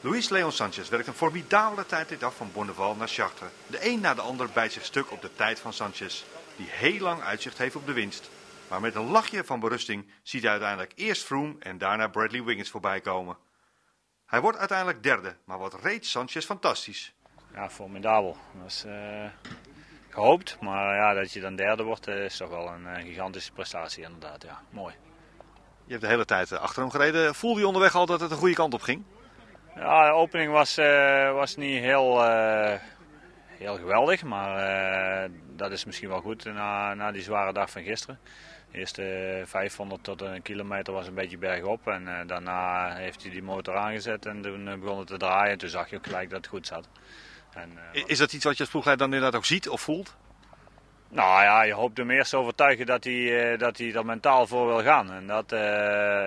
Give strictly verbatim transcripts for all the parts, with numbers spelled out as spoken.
Luis Leon Sanchez werkt een formidabele tijd dit af van Bonneval naar Chartres. De een na de ander bijt zich stuk op de tijd van Sanchez, die heel lang uitzicht heeft op de winst. Maar met een lachje van berusting ziet hij uiteindelijk eerst Froome en daarna Bradley Wiggins voorbij komen. Hij wordt uiteindelijk derde, maar wat reed Sanchez fantastisch. Ja, formidabel. Dat is uh, gehoopt, maar ja, dat je dan derde wordt is toch wel een uh, gigantische prestatie inderdaad. Ja, mooi. Je hebt de hele tijd achter hem gereden. Voelde je onderweg al dat het de goede kant op ging? Ja, de opening was, uh, was niet heel, uh, heel geweldig, maar uh, dat is misschien wel goed na, na die zware dag van gisteren. De eerste vijfhonderd tot een kilometer was een beetje bergop en uh, daarna heeft hij die motor aangezet en toen begon het te draaien en toen zag je ook gelijk dat het goed zat. En, uh, is dat iets wat je als ploegleider dan inderdaad ook ziet of voelt? Nou ja, je hoopt hem eerst te overtuigen dat hij, dat hij er mentaal voor wil gaan. En dat uh,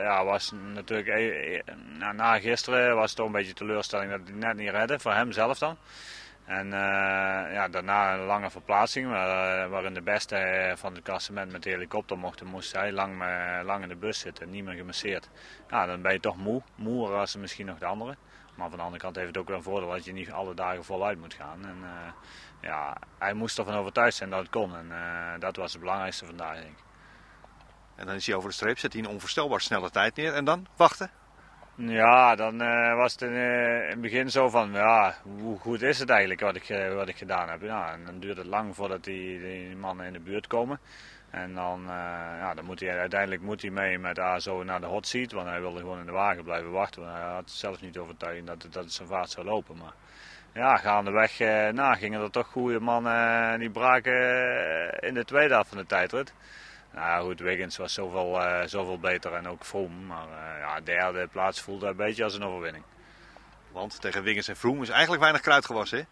ja, was natuurlijk, na, na gisteren was het toch een beetje teleurstelling dat hij net niet redde, voor hem zelf dan. En uh, ja, daarna een lange verplaatsing, waar, waarin de beste van het klassement met de helikopter mochten, moest hij lang, lang in de bus zitten, niet meer gemasseerd. Ja, dan ben je toch moe, moeer als misschien nog de anderen. Maar van de andere kant heeft het ook wel een voordeel dat je niet alle dagen voluit moet gaan. En, uh, ja, hij moest ervan overtuigd zijn dat het kon en uh, dat was het belangrijkste vandaag, denk ik. En dan is hij over de streep, zet hij een onvoorstelbaar snelle tijd neer en dan wachten? Ja, dan uh, was het in, uh, in het begin zo van, ja, hoe goed is het eigenlijk wat ik, uh, wat ik gedaan heb? Ja, en dan duurt het lang voordat die, die mannen in de buurt komen. En dan, uh, ja, dan moet hij, uiteindelijk moet hij mee met A S O naar de hot seat, want hij wilde gewoon in de wagen blijven wachten. Want hij had zelf niet overtuigd dat, dat het zijn vaart zou lopen. Maar ja, gaandeweg uh, na gingen er toch goede mannen, uh, die braken uh, in de tweede helft van de tijdrit. Nou goed, Wiggins was zoveel, uh, zoveel beter en ook Froome, maar uh, ja, de derde plaats voelde een beetje als een overwinning. Want tegen Wiggins en Froome is eigenlijk weinig kruid gewassen, hè?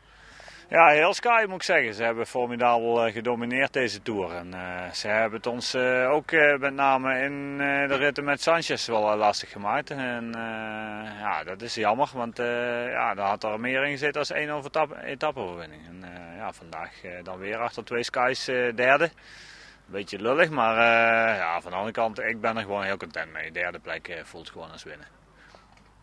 Ja, heel Sky moet ik zeggen. Ze hebben formidabel uh, gedomineerd deze Tour. En, uh, ze hebben het ons uh, ook uh, met name in uh, de ritten met Sanchez wel uh, lastig gemaakt. En uh, ja, dat is jammer, want uh, ja, daar had er meer in gezeten als één etappe-overwinning. En uh, ja, vandaag uh, dan weer achter twee Sky's uh, derde. Beetje lullig, maar uh, ja, van de andere kant, ik ben er gewoon heel content mee. Derde plek uh, voelt gewoon als winnen.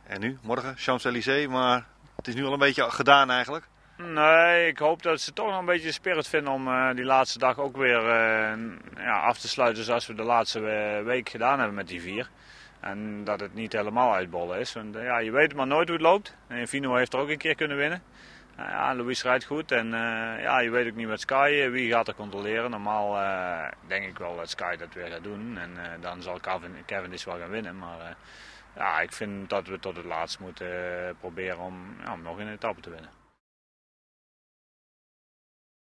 En nu, morgen, Champs-Élysées, maar het is nu al een beetje gedaan eigenlijk. Nee, ik hoop dat ze toch nog een beetje de spirit vinden om uh, die laatste dag ook weer uh, ja, af te sluiten zoals we de laatste week gedaan hebben met die vier. En dat het niet helemaal uitbollen is. Want, uh, ja, je weet maar nooit hoe het loopt. En Vino heeft er ook een keer kunnen winnen. Uh, ja, Luis rijdt goed en uh, ja, je weet ook niet met Sky, uh, wie gaat er controleren. Normaal uh, denk ik wel dat Sky dat weer gaat doen en uh, dan zal Kevin, Kevin dus wel gaan winnen. Maar uh, ja, ik vind dat we tot het laatst moeten uh, proberen om, ja, om nog een etappe te winnen.